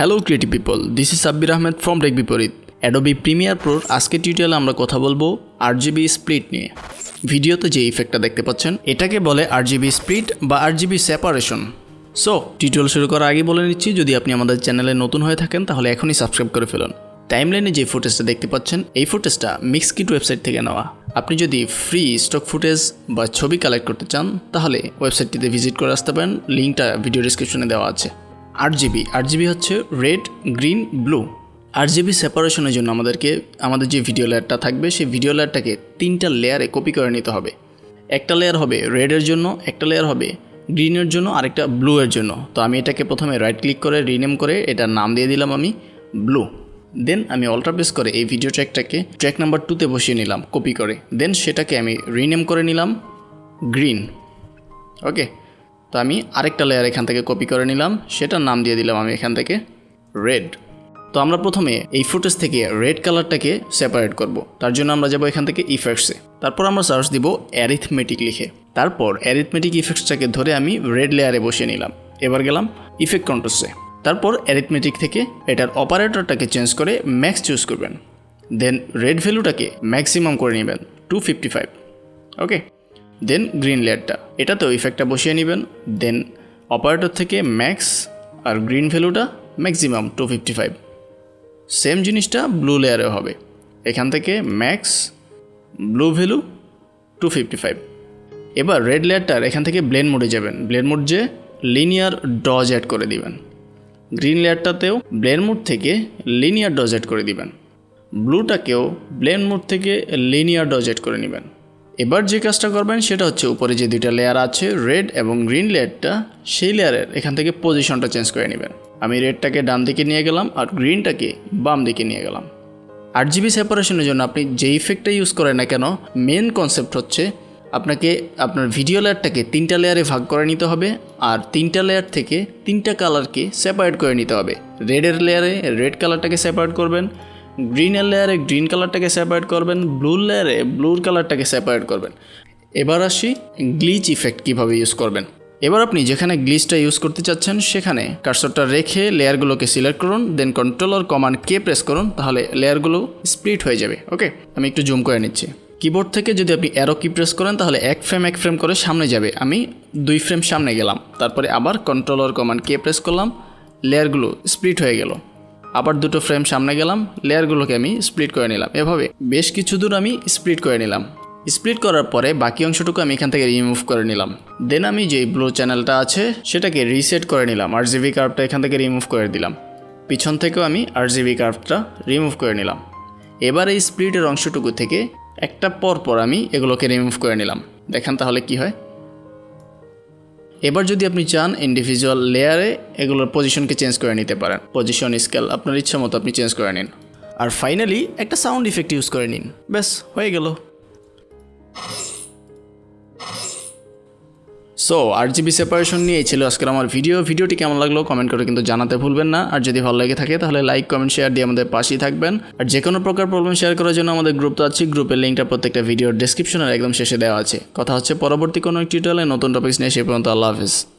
Hello creative people, this is Subbir Ahmed from Tech Biporit. Adobe Premiere Pro আজকে tutorial আমরা কথা বলবো RGB split নিয়ে। ভিডিওতে যে ইফেক্টটা দেখতে পাচ্ছেন এটাকে বলে RGB split বা RGB separation। সো টিউটোরিয়াল শুরু করার আগে বলে নিচ্ছি যদি আপনি আমাদের চ্যানেলে নতুন হয়ে থাকেন তাহলে এখনই সাবস্ক্রাইব করে ফেলুন। টাইমলাইনে যে ফুটেজটা দেখতে পাচ্ছেন এই ফুটেজটা মিক্স কিট ওয়েবসাইট থেকে নেওয়া। আপনি যদি ফ্রি স্টক ফুটেজ বা ছবি কালেক্ট করতে চান তাহলে ওয়েবসাইটটিতে ভিজিট করে আসতে পারেন, লিংকটা ভিডিও ডেসক্রিপশনে দেওয়া আছে। RGB হচ্ছে রেড, গ্রিন, ব্লু। RGB সেপারেশনের জন্য আমাদের যে ভিডিও লেয়ারটা থাকবে সেই ভিডিও লেয়ারটাকে তিনটা লেয়ারে কপি করে নিতে হবে। একটা লেয়ার হবে রেডের জন্য, একটা লেয়ার হবে গ্রিনের জন্য, আরেকটা ব্লু এর জন্য। তো আমি এটাকে প্রথমে রাইট ক্লিক করে রিনেম করে এটার নাম দিয়ে দিলাম আমি ব্লু। দেন আমি অল্টার প্রেস করে এই ভিডিও ট্র্যাকটাকে ট্র্যাক নাম্বার 2 তে বসিয়ে নিলাম কপি করে। দেন সেটাকে আমি রিনেম করে নিলাম গ্রিন। ওকে, তো আমি আরেকটা লেয়ার এখান থেকে কপি করে নিলাম, সেটার নাম দিয়ে দিলাম আমি এখান থেকে রেড। তো আমরা প্রথমে এই ফুটেজ থেকে রেড কালারটাকে সেপারেট করব, তার জন্য আমরা যাব এখান থেকে ইফেক্টসে। তারপর আমরা সার্চ দিব অ্যারিথমেটিক লিখে। তারপর অ্যারিথমেটিক ইফেক্টসটাকে ধরে আমি রেড লেয়ারে বসিয়ে নিলাম। এবার গেলাম ইফেক্ট কন্ট্রোলসে। তারপর অ্যারিথমেটিক থেকে এটার অপারেটরটাকে চেঞ্জ করে ম্যাক্স চুজ করবেন। দেন রেড ভ্যালুটাকে ম্যাক্সিমাম করে নেবেন 255। ওকে, দেন গ্রিন লেয়ারটা এটাতেও ইফেক্টটা বসিয়ে নেবেন। দেন অপারেটর থেকে ম্যাক্স আর গ্রিন ভ্যালুটা ম্যাক্সিমাম 255। সেম জিনিসটা ব্লু লেয়ারে হবে, এখান থেকে ম্যাক্স, ব্লু ভ্যালু 255। এবার রেড লেয়ারটার এখান থেকে ব্লেন্ড মোডে যাবেন, ব্লেন্ড মোড যে লিনিয়ার ডজ অ্যাড করে দিবেন। গ্রিন লেয়ারটাতেও ব্লেন্ড মোড থেকে লিনিয়ার ডজ অ্যাড করে দিবেন। ব্লুটাকেও ব্লেন্ড মোড থেকে লিনিয়ার ডজ অ্যাড করে নেবেন। এবার যে কাজটা করবেন সেটা হচ্ছে উপরে যে দুইটা লেয়ার আছে রেড এবং গ্রিন লেয়ারটা, সেই লেয়ারের এখান থেকে পজিশনটা চেঞ্জ করে নেবেন। আমি রেডটাকে ডান দিকে নিয়ে গেলাম আর গ্রিনটাকে বাম দিকে নিয়ে গেলাম। RGB সেপারেশনের জন্য আপনি যে ইফেক্টটা ইউজ করেন না কেন মেন কনসেপ্ট হচ্ছে আপনাকে আপনার ভিডিও লেয়ারটাকে তিনটা লেয়ারে ভাগ করে নিতে হবে আর তিনটা লেয়ার থেকে তিনটা কালারকে সেপারেট করে নিতে হবে। রেডের লেয়ারে রেড কালারটাকে সেপারেট করবেন, গ্রিনের লেয়ারে গ্রিন কালারটাকে সেপারেট করবেন, ব্লুর লেয়ারে ব্লুর কালারটাকে সেপারেট করবেন। এবার আসি গ্লিচ ইফেক্ট কীভাবে ইউজ করবেন। এবার আপনি যেখানে গ্লিচটা ইউজ করতে চাচ্ছেন সেখানে কার্সরটা রেখে লেয়ারগুলোকে সিলেক্ট করুন, দেন কন্ট্রোলার কমান্ড কে প্রেস করুন, তাহলে লেয়ারগুলো স্প্লিট হয়ে যাবে। ওকে, আমি একটু জুম করে নিচ্ছি। কিবোর্ড থেকে যদি আপনি অ্যারো কি প্রেস করেন তাহলে এক ফ্রেম করে সামনে যাবে। আমি 2 ফ্রেম সামনে গেলাম, তারপরে আবার কন্ট্রোলার কমান্ড কে প্রেস করলাম, লেয়ারগুলো স্প্লিট হয়ে গেল। আবার 2 ফ্রেম সামনে গেলাম, লেয়ারগুলোকে আমি স্প্লিট করে নিলাম। এভাবে বেশ কিছু দূর আমি স্প্লিট করে নিলাম। স্প্লিট করার পরে বাকি অংশটুকু আমি এখান থেকে রিমুভ করে নিলাম। দেন আমি যে ব্লু চ্যানেলটা আছে সেটাকে রিসেট করে নিলাম, RGB কার্ভটা এখান থেকে রিমুভ করে দিলাম। পিছন থেকেও আমি RGB কার্ভটা রিমুভ করে নিলাম। এবার এই স্প্লিটের অংশটুকু থেকে একটা পরপর আমি এগুলোকে রিমুভ করে নিলাম, দেখেন তাহলে কি হয়। এবার যদি আপনি চান ইন্ডিভিজুয়াল লেয়ারে এগুলোর পজিশনকে চেঞ্জ করে নিতে পারেন, পজিশন, স্কেল আপনার ইচ্ছা মতো আপনি চেঞ্জ করে নিন। আর ফাইনালি একটা সাউন্ড ইফেক্ট ইউজ করে নিন, ব্যাস হয়ে গেল। সো RGB সেপারেশন নিয়ে এই ছিল আজকের আমার ভিডিওটি কেমন লাগলো কমেন্ট করে কিন্তু জানাতে ভুলবেন না। আর যদি ভালো লাগে থাকে তাহলে লাইক, কমেন্ট, শেয়ার দিয়ে আমাদের পাশেই থাকবেন। আর যে কোনো প্রকার প্রবলেম শেয়ার করার জন্য আমাদের গ্রুপ তো আছে, গ্রুপের লিঙ্কটা প্রত্যেকটা ভিডিওর ডেসক্রিপশনের একদম শেষে দেওয়া আছে। কথা হচ্ছে পরবর্তী কোনো টিউটোরিয়ালে নতুন টপিকস নিয়ে, সে পর্যন্ত আল্লাহ হাফেজ।